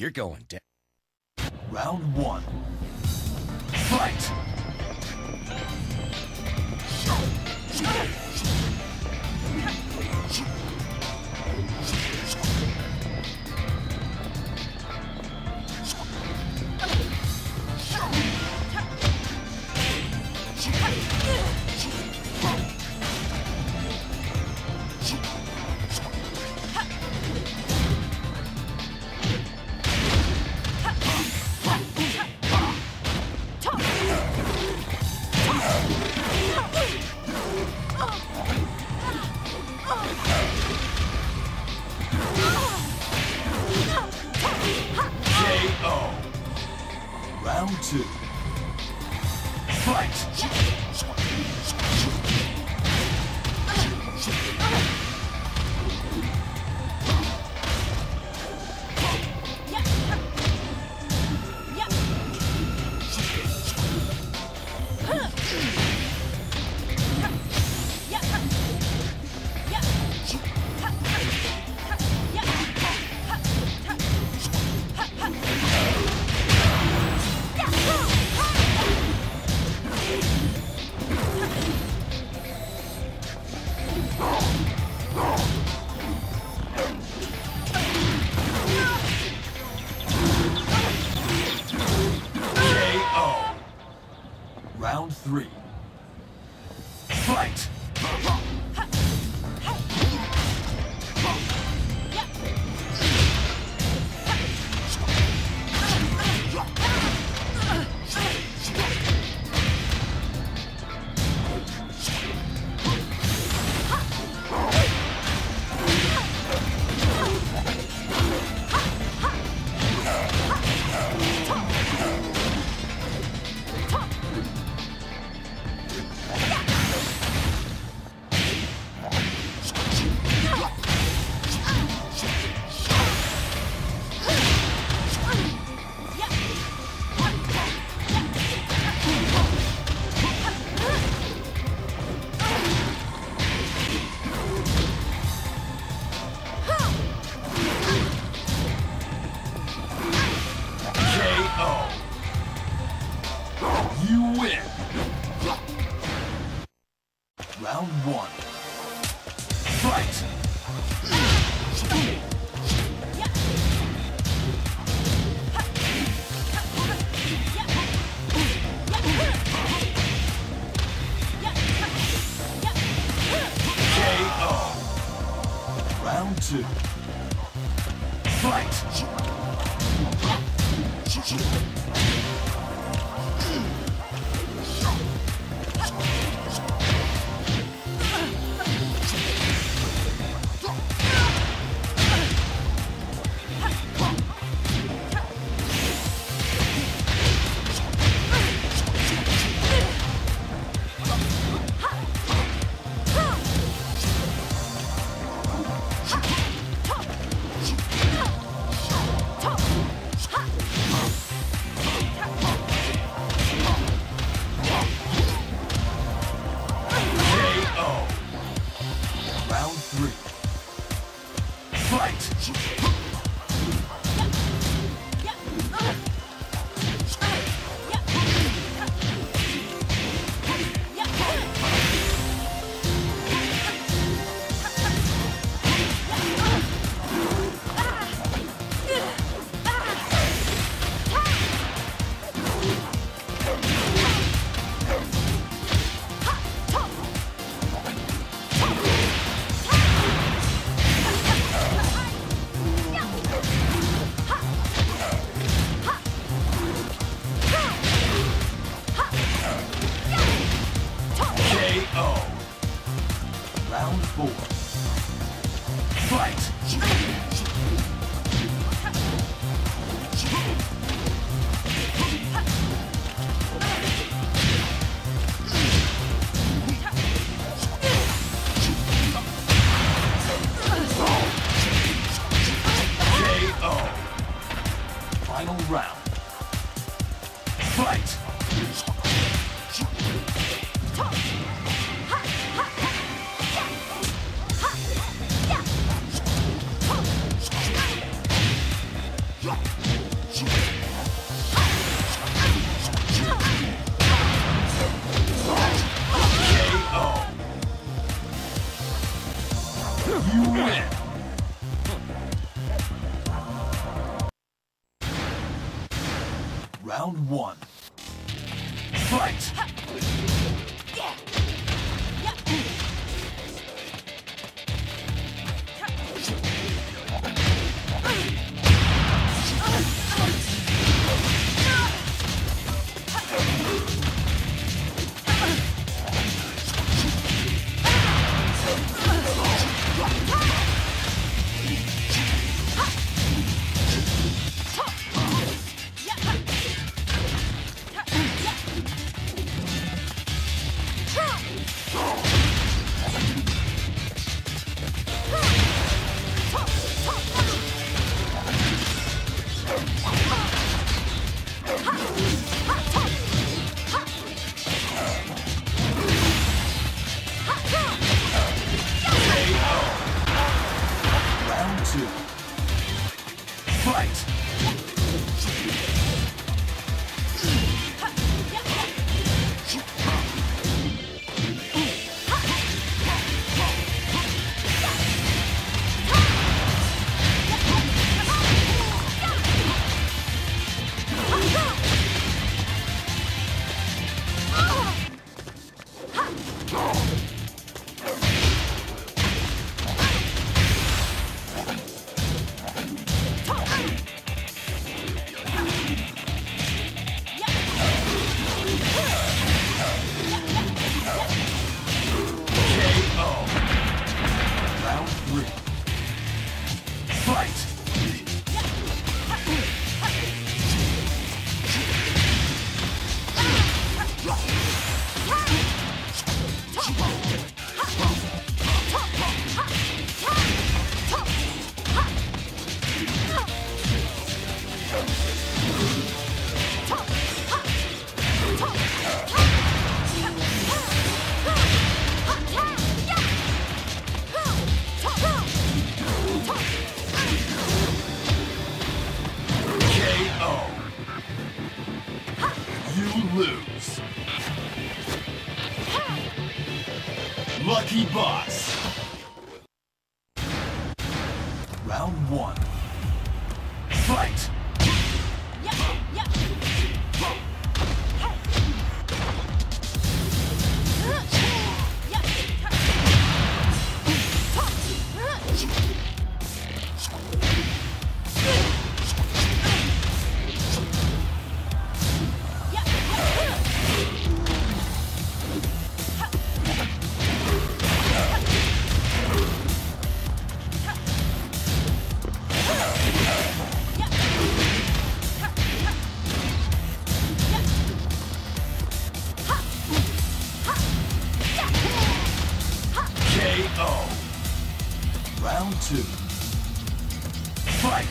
You're going down. Round one. Fight! Round two. Fight! Round three. Fight! You win! Round one. Fight! KO! Round two. Fight! Round four. Fight! Drop! Round one. Fight! Lucky boss. Round one. Fight! Round two. Fight!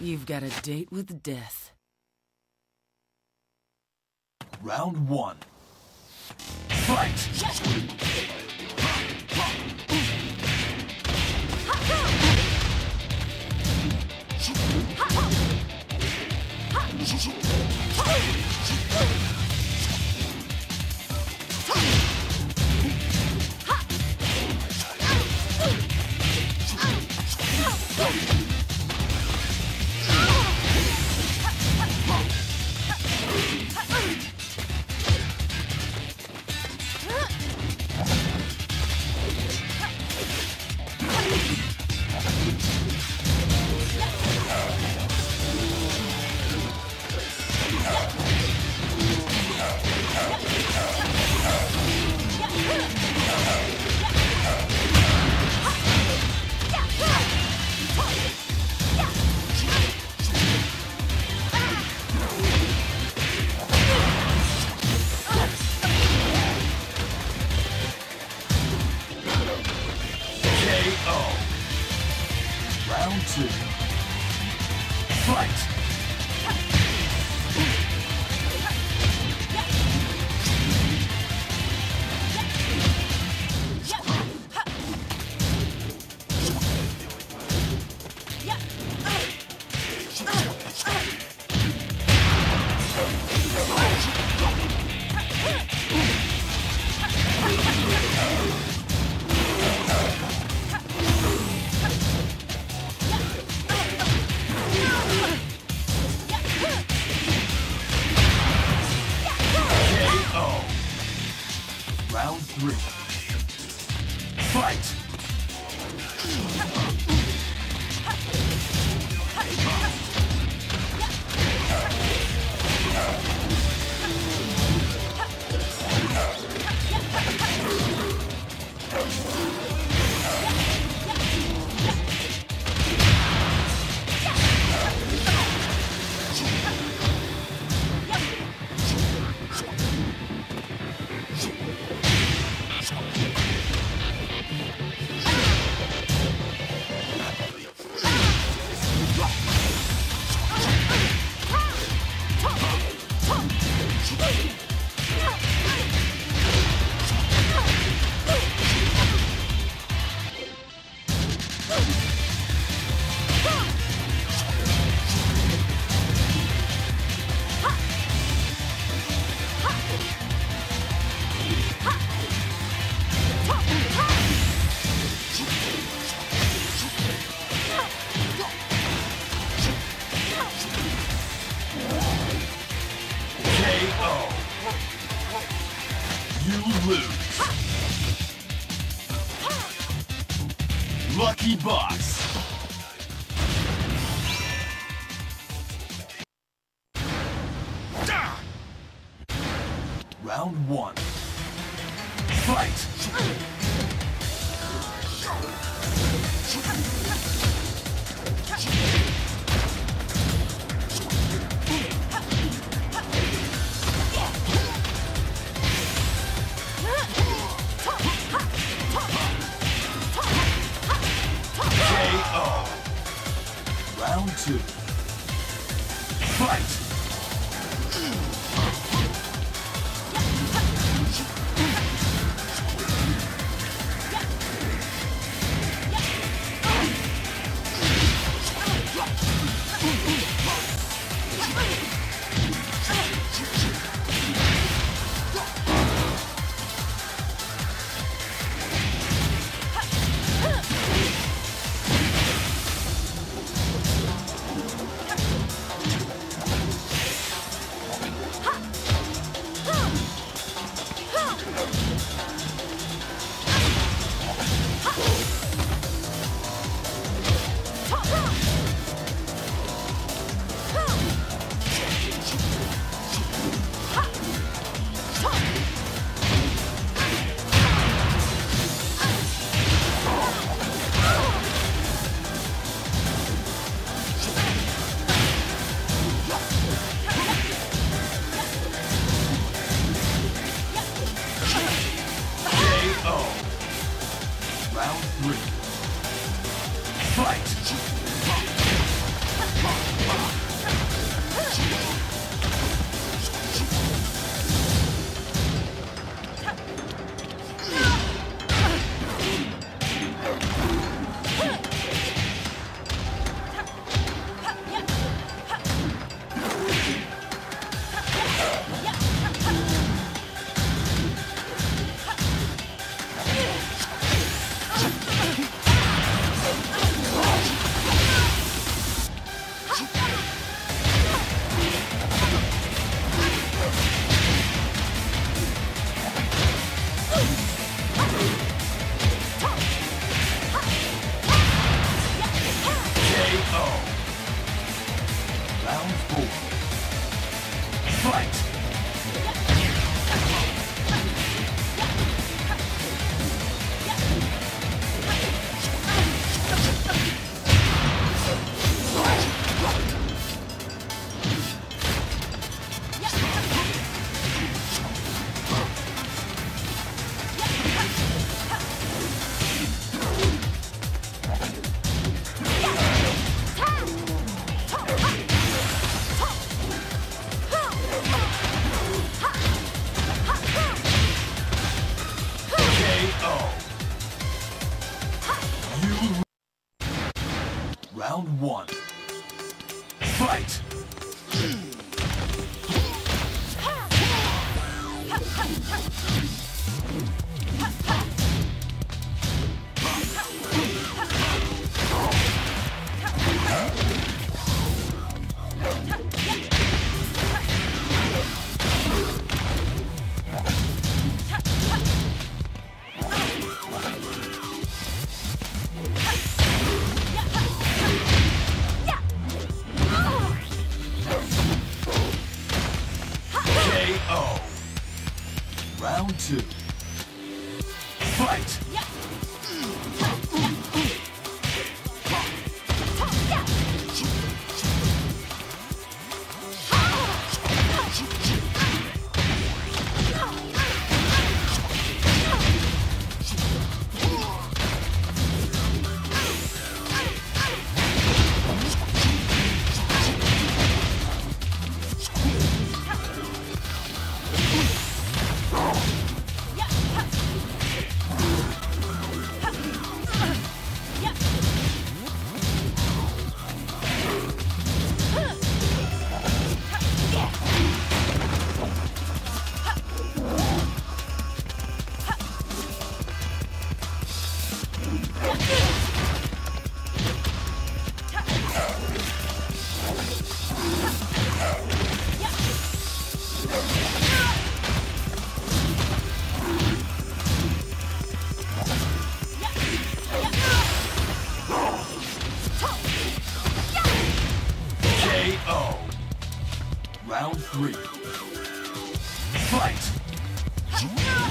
You've got a date with death. Round one. Fight! Round 2. Fight! Round 3. Fight! Lucky Box. Round 1. Fight! Round 2. Fight! Round 3. Fight! Round one. Fight! Round two. Fight! KO. Round three. Fight! KO.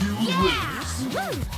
You lose.